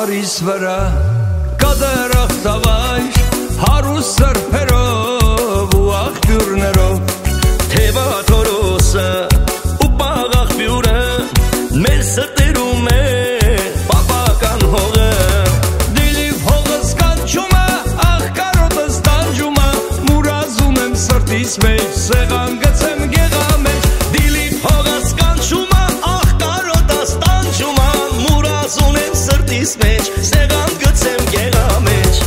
Գարիս վրա կդրախ ծավայր հարուս սրբերով ու աղբյուրներով թևաթորոսը ու պաղ աղբյուրը մեր ստերում է պապական հողը Դիլիֆ հողը սկանչում է աղ կարոտը ստանջում է մուրազում եմ սրտիս մեջ սեղան գծեմ գեղա մեջ Դիլիֆ հողը սկանչում է աղ կարոտը ստանջում է murazunem sărtis meci Segan gățem ghera meci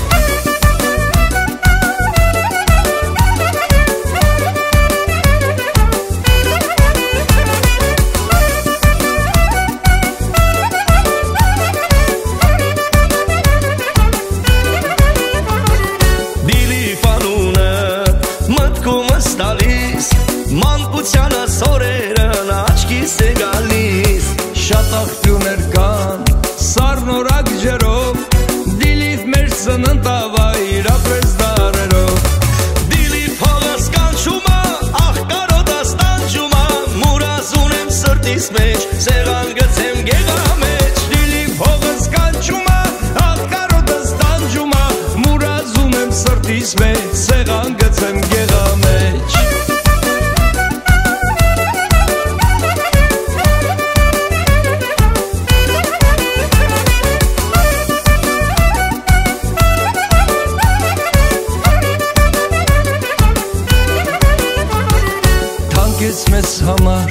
Dilif anună Măt cum stalis M-am puțeană soreră N-așchi segalis Şatah piunercan Sarnorak jerov Dilif mergi sănântava Irapres darerov Dilif hogas canjuma Ah karota stanjuma Murazunem sărtis meci Segan gățem ghega meci Dilif hogas canjuma Ah karota stanjuma Murazunem sărtis meci Segan gățem ghega meci Mes hamar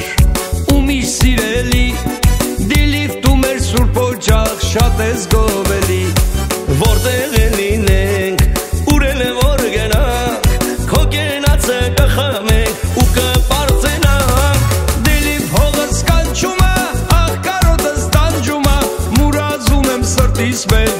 umi sireli Dilif tu mergi surpoçaq şat ez goveli Vorteg elinenk urele vor genak Kho genatse qxamek u qpartsenak Dilif hoğas kanjuma ah karotas danjuma Murazum em srtis me